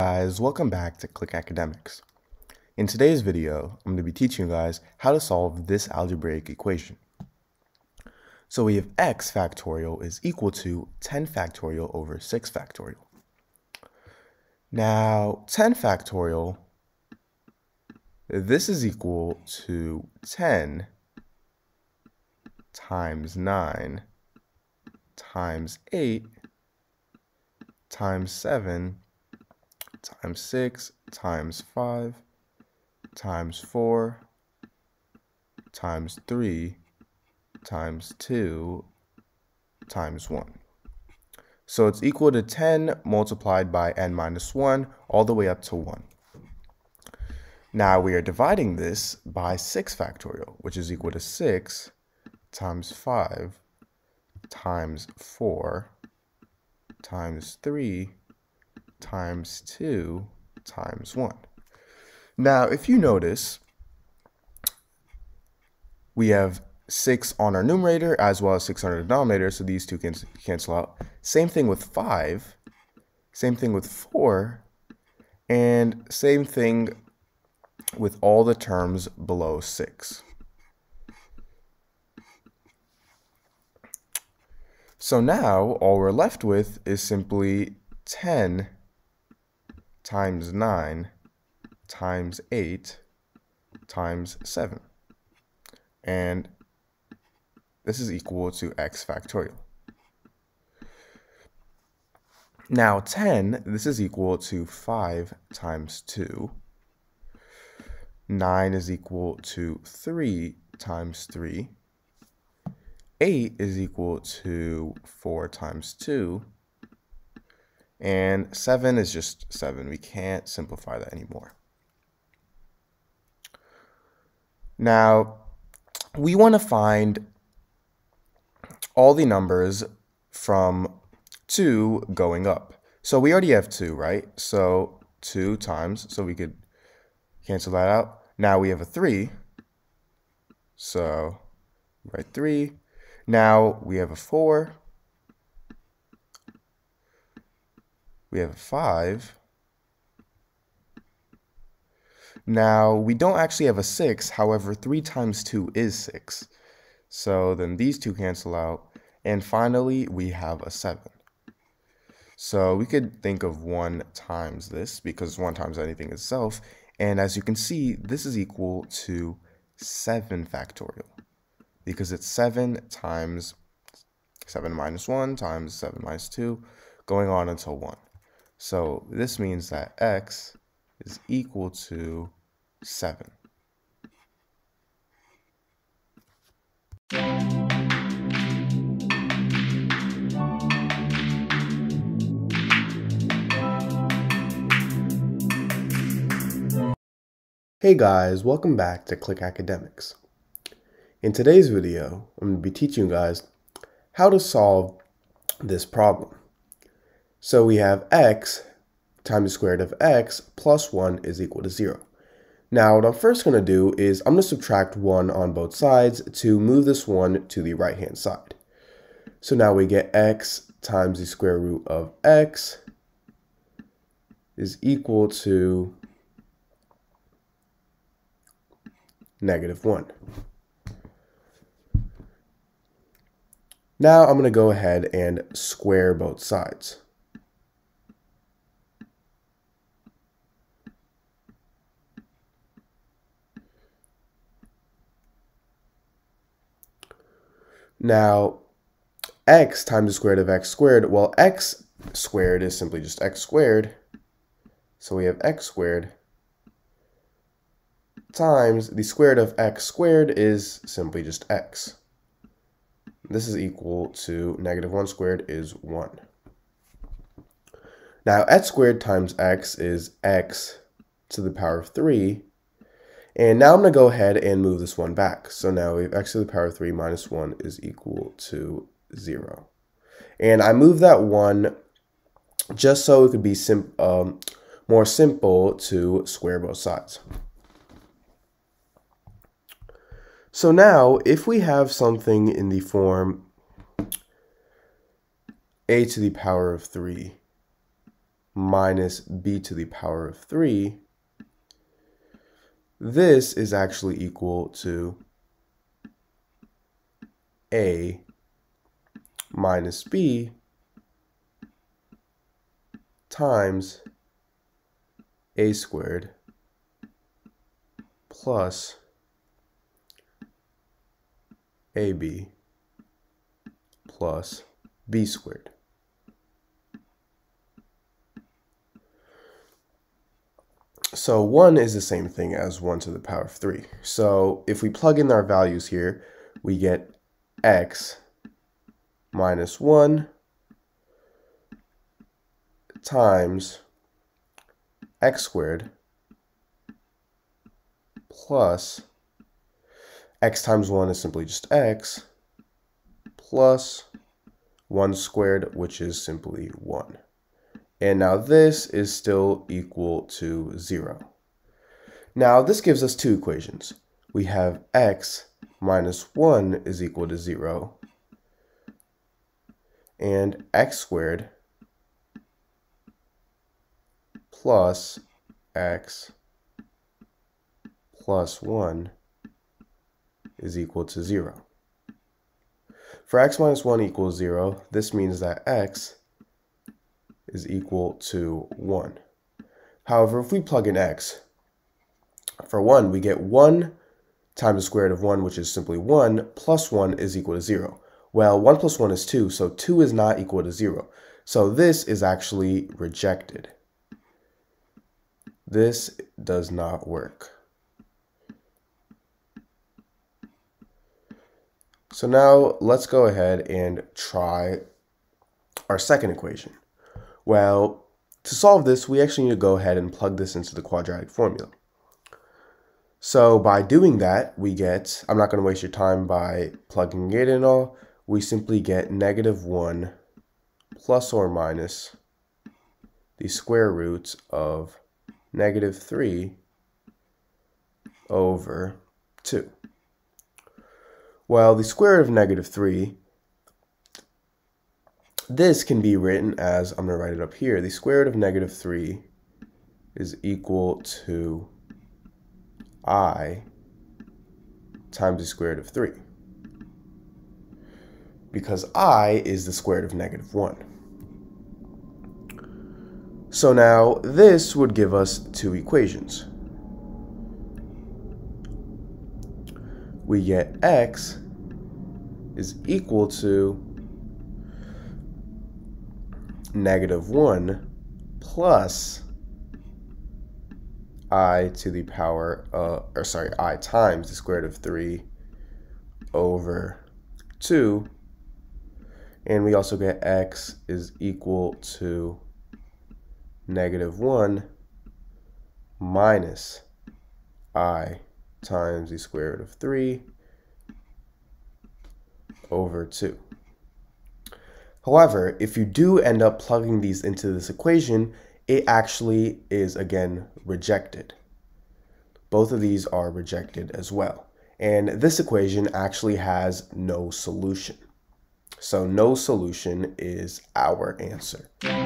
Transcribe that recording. Guys, welcome back to Click Academics. In today's video, I'm going to be teaching you guys how to solve this algebraic equation. So we have x factorial is equal to 10 factorial over 6 factorial. Now 10 factorial, this is equal to 10 times 9 times 8 times 7 times 6 times 5 times 4 times 3 times 2 times 1. So it's equal to 10 multiplied by n minus 1 all the way up to 1. Now we are dividing this by 6 factorial, which is equal to 6 times 5 times 4 times 3 times 2 times 1. Now, if you notice, we have 6 on our numerator as well as 6 on our denominator, so these two can cancel out. Same thing with 5, same thing with 4, and same thing with all the terms below 6. So now, all we're left with is simply 10 times 9 times 8 times 7, and this is equal to x factorial. Now 10, this is equal to 5 times 2, 9 is equal to 3 times 3, 8 is equal to 4 times 2, and 7 is just 7. We can't simplify that anymore. Now, we want to find all the numbers from 2 going up. So we already have 2, right? So 2 times, so we could cancel that out. Now we have a 3. So write 3. Now we have a 4. We have a 5. Now, we don't actually have a 6. However, 3 times 2 is 6. So then these two cancel out. And finally, we have a 7. So we could think of 1 times this, because 1 times anything itself. And as you can see, this is equal to 7 factorial, because it's 7 times 7 minus 1 times 7 minus 2, going on until 1. So this means that x is equal to 7. Hey guys, welcome back to Click Academics. In today's video, I'm going to be teaching you guys how to solve this problem. So we have x times the square root of x plus 1 is equal to 0. Now what I'm first going to do is I'm going to subtract 1 on both sides to move this 1 to the right hand side. So now we get x times the square root of x is equal to negative 1. Now I'm going to go ahead and square both sides. Now, x times the square root of x squared, well, x squared is simply just x squared. So we have x squared times the square root of x squared is simply just x. This is equal to negative 1 squared is 1. Now, x squared times x is x to the power of 3. And now I'm going to go ahead and move this one back. So now we have x to the power of 3 minus 1 is equal to 0. And I moved that 1 just so it could be more simple to square both sides. So now if we have something in the form a to the power of 3 minus b to the power of 3, this is actually equal to a minus b times a squared plus ab plus b squared. So 1 is the same thing as 1 to the power of 3. So if we plug in our values here, we get x minus 1 times x squared plus x times 1 is simply just x plus 1 squared, which is simply 1. And now this is still equal to 0. Now this gives us two equations. We have x minus 1 is equal to 0, and x squared plus x plus 1 is equal to 0. For x minus 1 equals 0, this means that x is equal to 1. However, if we plug in x, for 1, we get 1 times the square root of 1, which is simply 1, plus 1 is equal to 0. Well, 1 plus 1 is 2, so 2 is not equal to 0. So this is actually rejected. This does not work. So now let's go ahead and try our second equation. Well, to solve this, we actually need to go ahead and plug this into the quadratic formula. So by doing that, we get, I'm not going to waste your time by plugging it in all, we simply get negative 1 plus or minus the square root of negative 3 over 2. Well, the square root of negative 3, this can be written as, I'm going to write it up here, the square root of negative 3 is equal to I times the square root of 3, because I is the square root of negative 1. So now this would give us two equations. We get x is equal to negative 1 plus I to the power, I times the square root of 3 over 2. And we also get x is equal to negative 1 minus I times the square root of 3 over 2. However, if you do end up plugging these into this equation, it actually is, again, rejected. Both of these are rejected as well. And this equation actually has no solution. So no solution is our answer.